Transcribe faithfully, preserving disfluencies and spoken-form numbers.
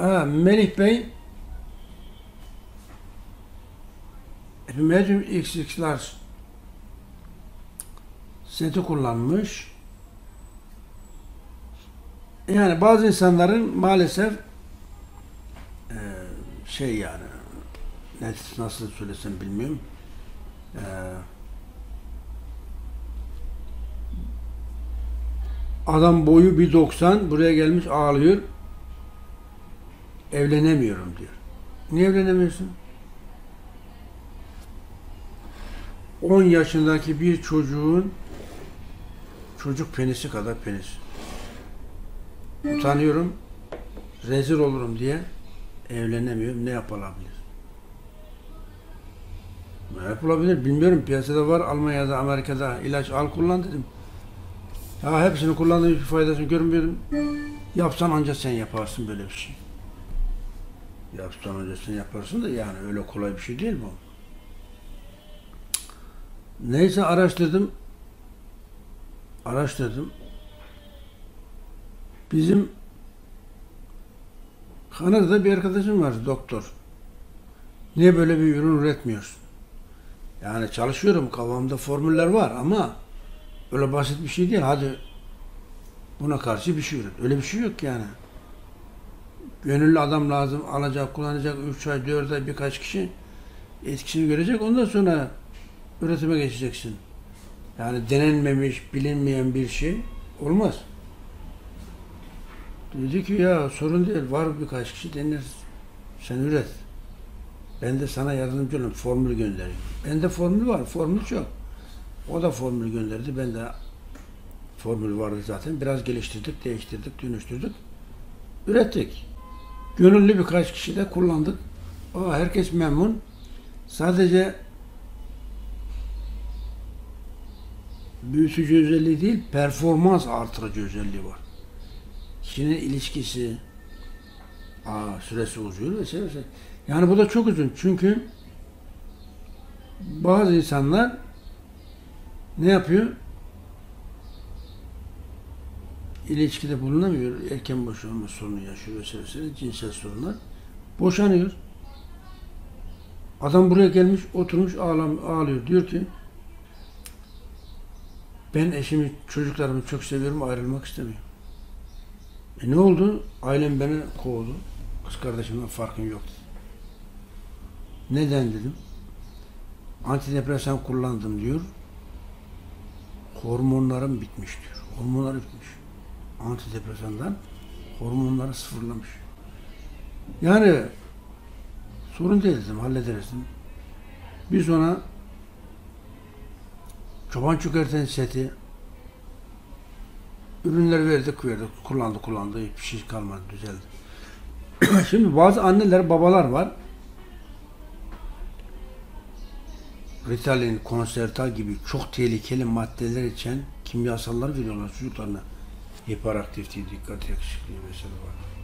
Ha, Melih Bey Epimedium X X L seti kullanmış. Yani bazı insanların maalesef e, şey yani nasıl söylesem bilmiyorum. E, adam boyu bir doksan, buraya gelmiş ağlıyor. Evlenemiyorum diyor. Niye evlenemiyorsun? on yaşındaki bir çocuğun çocuk penisi kadar penis. Utanıyorum, rezil olurum diye evlenemiyorum. Ne yapılabilir? Ne yapılabilir? Bilmiyorum. Piyasada var. Almanya'da, Amerika'da ilaç al kullan dedim. Ya hepsini kullandım, hiçbir faydasını görmüyorum. Yapsan ancak sen yaparsın böyle bir şey. Yapsan ancak sen yaparsın da yani öyle kolay bir şey değil bu. Neyse araştırdım. Araştırdım. Bizim Kanada'da bir arkadaşım var, doktor. Niye böyle bir ürün üretmiyorsun? Yani çalışıyorum, kafamda formüller var ama öyle basit bir şey değil. Hadi buna karşı bir şey üret. Öyle bir şey yok yani. Gönüllü adam lazım, alacak, kullanacak üç ay, dört ay birkaç kişi etkisini görecek. Ondan sonra üretime geçeceksin. Yani denenmemiş, bilinmeyen bir şey olmaz. Dedi ki ya sorun değil, var birkaç kişi denir, sen üret. Ben de sana yardımcı olayım, formül göndereyim. Bende formül var, formül çok. O da formül gönderdi, ben de formül vardı zaten. Biraz geliştirdik, değiştirdik, dönüştürdük, ürettik. Gönüllü birkaç kişi de kullandık. Aa, herkes memnun. Sadece büyütücü özelliği değil, performans artırıcı özelliği var. Kişinin ilişkisi, aa, süresi uzuyor vesaire vesaire. Yani bu da çok uzun çünkü bazı insanlar ne yapıyor? İlişkide bulunamıyor, erken boşanma sorunu yaşıyor vesaire vesaire, cinsel sorunlar, boşanıyor. Adam buraya gelmiş, oturmuş ağlıyor, diyor ki ben eşimi, çocuklarımı çok seviyorum, ayrılmak istemiyorum. E ne oldu? Ailem beni kovdu. Kız kardeşimden farkın yok dedi. Neden dedim. Antidepresan kullandım diyor. Hormonlarım bitmiş diyor. Hormonlar bitmiş. Antidepresandan hormonları sıfırlamış. Yani sorun değil dedim, hallederiz dedim. Biz ona çoban çökerten seti ürünler verdik, verdik, kullandı, kullandı, hiçbir şey kalmadı, düzeldi. Şimdi bazı anneler, babalar var. Ritalin, Konserta gibi çok tehlikeli maddeler içen kimyasallar veriyorlar çocuklarına. Hiperaktifliği, dikkat eksikliği vesaire var.